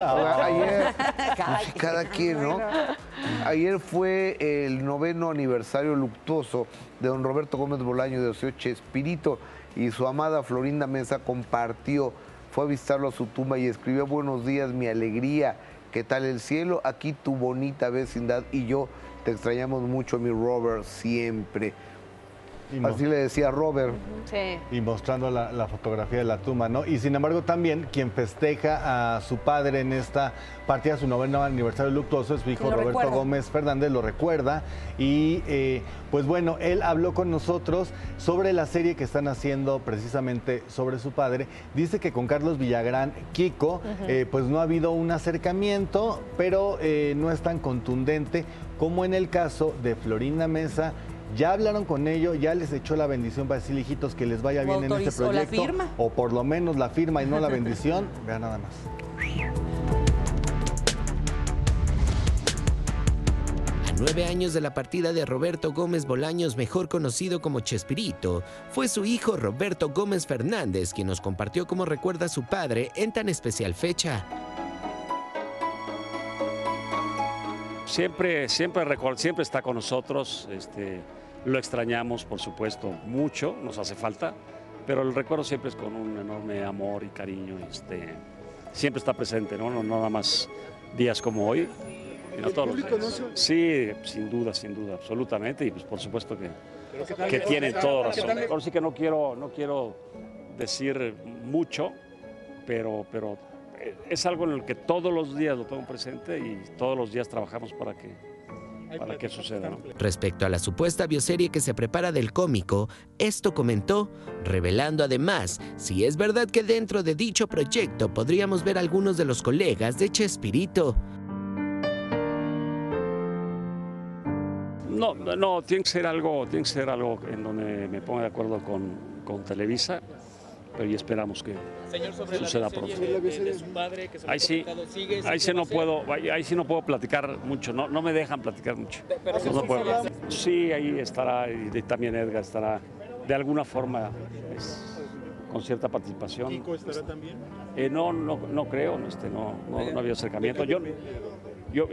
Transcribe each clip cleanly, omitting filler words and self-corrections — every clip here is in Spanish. Ayer, pues cada quien, ¿no? Ayer fue el 9º aniversario luctuoso de don Roberto Gómez Bolaño, de Ocio Chespirito, y su amada Florinda Meza compartió, fue a visitarlo a su tumba y escribió: buenos días, mi alegría, ¿qué tal el cielo? Aquí tu bonita vecindad y yo te extrañamos mucho, mi Robert, siempre. Así le decía Robert. Sí. Y mostrando la fotografía de la tumba, ¿no? Y sin embargo también quien festeja a su padre en esta partida, su 9º aniversario luctuoso, es su hijo Roberto Gómez Fernández, lo recuerda. Y pues bueno, él habló con nosotros sobre la serie que están haciendo precisamente sobre su padre. Dice que con Carlos Villagrán, Kiko, pues no ha habido un acercamiento, pero no es tan contundente como en el caso de Florinda Meza. Ya hablaron con ellos, ya les echó la bendición para decir, hijitos, que les vaya bien en este proyecto. ¿La firma? O por lo menos la firma y no la bendición. Vean nada más. A 9 años de la partida de Roberto Gómez Bolaños, mejor conocido como Chespirito, fue su hijo Roberto Gómez Fernández quien nos compartió cómo recuerda a su padre en tan especial fecha. Siempre está con nosotros, lo extrañamos, por supuesto, mucho, nos hace falta, pero el recuerdo siempre es con un enorme amor y cariño, siempre está presente, ¿no? No nada más días como hoy, sino todos los días. Sí, sin duda, absolutamente, y pues por supuesto que tienen toda razón. Ahora sí que no quiero decir mucho, pero es algo en el que todos los días lo tengo presente y todos los días trabajamos para que suceda, ¿no? Respecto a la supuesta bioserie que se prepara del cómico, esto comentó, revelando además si es verdad que dentro de dicho proyecto podríamos ver a algunos de los colegas de Chespirito. No, tiene que ser algo en donde me ponga de acuerdo con Televisa. Pero y esperamos que suceda pronto. Ahí sí no puedo platicar mucho, no me dejan platicar mucho. Pero no puedo. Sí, ahí estará, y también Erika estará de alguna forma, con cierta participación. ¿Kiko estará también? No creo, no había acercamiento. Yo,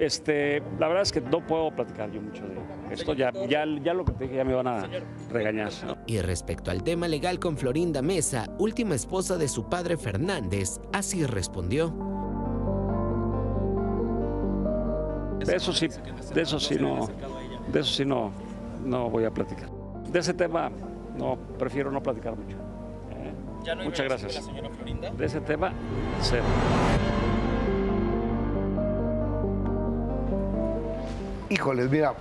la verdad es que no puedo platicar yo mucho de esto, ya lo que te dije, ya me van a regañar, ¿no? Y respecto al tema legal con Florinda Meza, última esposa de su padre Fernández, así respondió. De eso sí no voy a platicar. De ese tema prefiero no platicar mucho. Muchas gracias. De ese tema, cero. Híjoles, mira,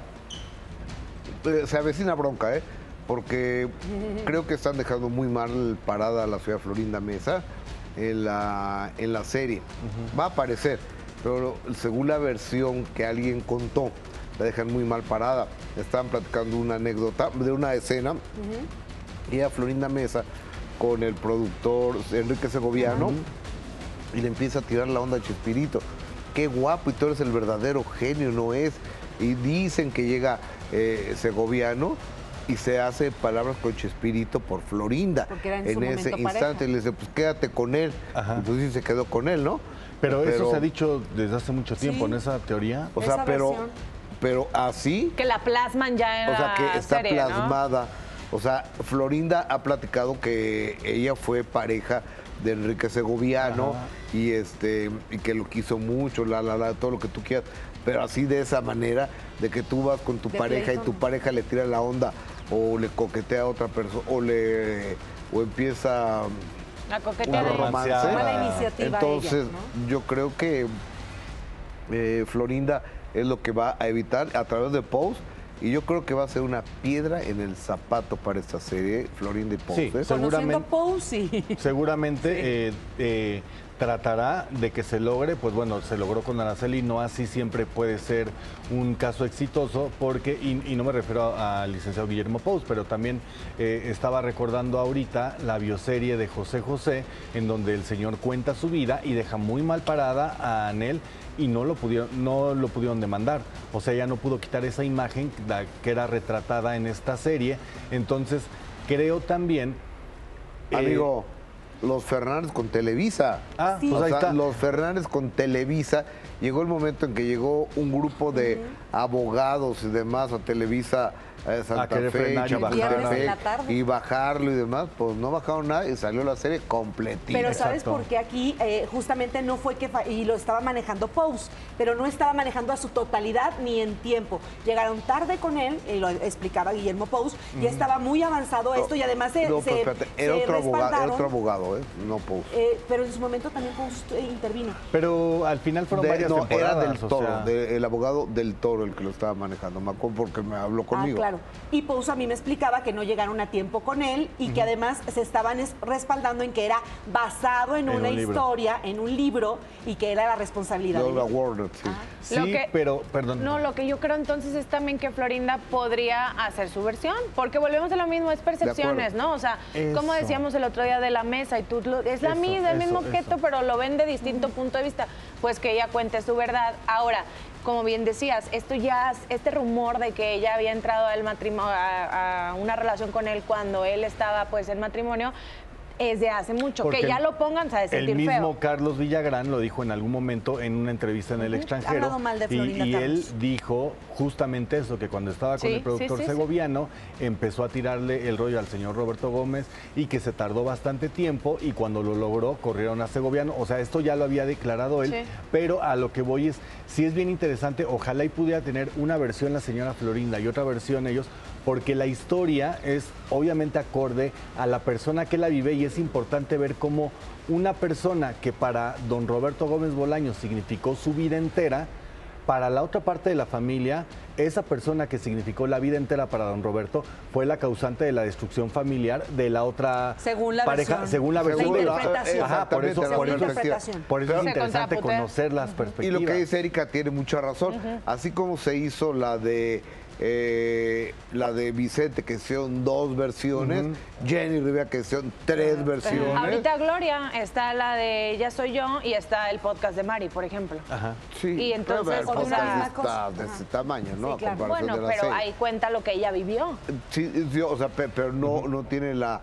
se avecina bronca, porque creo que están dejando muy mal parada a la ciudad Florinda Meza en la serie. Va a aparecer, pero según la versión que alguien contó, la dejan muy mal parada. Estaban platicando una anécdota de una escena y a Florinda Meza con el productor Enrique Segoviano y le empieza a tirar la onda a Chespirito. Qué guapo, y tú eres el verdadero genio, ¿no es? Y dicen que llega Segoviano y se hace palabras con Chespirito por Florinda. En ese instante le dice, pues quédate con él. Ajá. Entonces se quedó con él, ¿no? Pero eso se ha dicho desde hace mucho tiempo, sí, en esa teoría. O sea, pero así... Que la plasman ya en la serie, o sea, que está serie, plasmada, ¿no? O sea, Florinda ha platicado que ella fue pareja de Enrique Segoviano, y y que lo quiso mucho, todo lo que tú quieras, pero así de esa manera, de que tú vas con tu pareja y tu pareja le tira la onda o le coquetea a otra persona o empieza a coquetear, un romance. Mala iniciativa. Entonces, yo creo que Florinda es lo que va a evitar a través de Pous. Y yo creo que va a ser una piedra en el zapato para esta serie, Florinda y Pous. Sí, seguramente, seguramente tratará de que se logre, pues bueno, se logró con Anaceli, no así siempre puede ser un caso exitoso, porque, y no me refiero al licenciado Guillermo Pous, pero también estaba recordando ahorita la bioserie de José José, en donde el señor cuenta su vida y deja muy mal parada a Anel, y no lo pudieron demandar, o sea, ya no pudo quitar esa imagen que era retratada en esta serie. Entonces creo también, amigo, Los Fernández con Televisa. Ah, sí. Pues ahí está. Los Fernández con Televisa. Llegó el momento en que llegó un grupo de abogados y demás a Televisa Santa Fe y bajarlo y demás. Pues no bajaron nada y salió la serie completita. Pero ¿sabes por qué aquí justamente no fue que... Y lo estaba manejando Pous, pero no estaba manejando a su totalidad ni en tiempo. Llegaron tarde con él, y lo explicaba Guillermo Pous, ya estaba muy avanzado esto y además era otro abogado, no Pous. Pero en su momento también Pous intervino. Pero al final fueron varias temporadas. Era del Toro, el abogado del Toro el que lo estaba manejando, me acuerdo porque me habló conmigo. Claro. Y Pous a mí me explicaba que no llegaron a tiempo con él y que además se estaban respaldando en que era basado en una historia, en un libro, y que era la responsabilidad. Lo que yo creo entonces es también que Florinda podría hacer su versión, porque volvemos a lo mismo, es percepciones, ¿no? O sea, eso, como decíamos el otro día de la mesa, y tú es la misma, el mismo objeto, pero lo ven de distinto punto de vista, pues que ella cuente su verdad. Ahora, como bien decías, este rumor de que ella había entrado al matrimonio, a una relación con él cuando él estaba pues en matrimonio, es de hace mucho. Porque que ya lo pongan, ¿sabes? El mismo feo. Carlos Villagrán lo dijo en algún momento en una entrevista en el extranjero. Hablado mal de Florinda, y él dijo justamente eso, que cuando estaba con el productor Segoviano, empezó a tirarle el rollo al señor Roberto Gómez y que se tardó bastante tiempo y cuando lo logró, corrieron a Segoviano. O sea, esto ya lo había declarado él, pero a lo que voy es, sí es bien interesante, ojalá y pudiera tener una versión la señora Florinda y otra versión ellos, porque la historia es obviamente acorde a la persona que la vive y es importante ver cómo una persona que para don Roberto Gómez Bolaño significó su vida entera, para la otra parte de la familia, esa persona que significó la vida entera para don Roberto fue la causante de la destrucción familiar de la otra pareja. Según la versión de la interpretación. Ajá, por eso es interesante conocer las perspectivas. Y lo que dice Erika tiene mucha razón. Así como se hizo la de Vicente, que son 2 versiones, Jenny Rivera, que son 3 versiones. Ahorita Gloria está la de Ya Soy Yo y está el podcast de Mari, por ejemplo. Ajá. Sí, y entonces está de ese tamaño, ¿no? Sí, claro. Bueno, pero ahí cuenta lo que ella vivió. Sí, o sea, pero no tiene la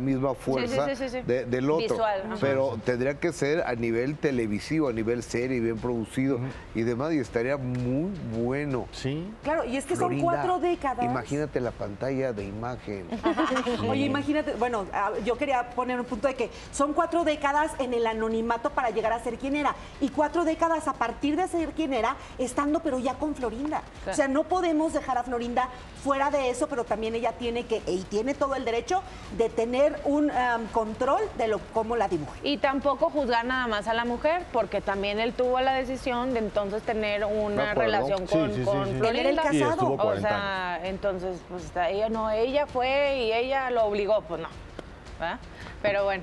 misma fuerza del otro. Visual, pero tendría que ser a nivel televisivo, a nivel serie, bien producido y demás, y estaría muy bueno. Sí. Claro, y es que Florinda, son 4 décadas. Imagínate la pantalla de imagen. Oye, imagínate, bueno, yo quería poner un punto de que son 4 décadas en el anonimato para llegar a ser quien era, y 4 décadas a partir de ser quien era, estando pero ya con Florinda. Claro. O sea, no podemos dejar a Florinda fuera de eso, pero también ella tiene todo el derecho de tener un control de cómo la dibuja. Y tampoco juzgar nada más a la mujer, porque también él tuvo la decisión de entonces tener una relación con Florinda. Sí, estuvo 40 años. O sea, entonces, pues ella fue y ella lo obligó, pues no. ¿Verdad? Pero bueno.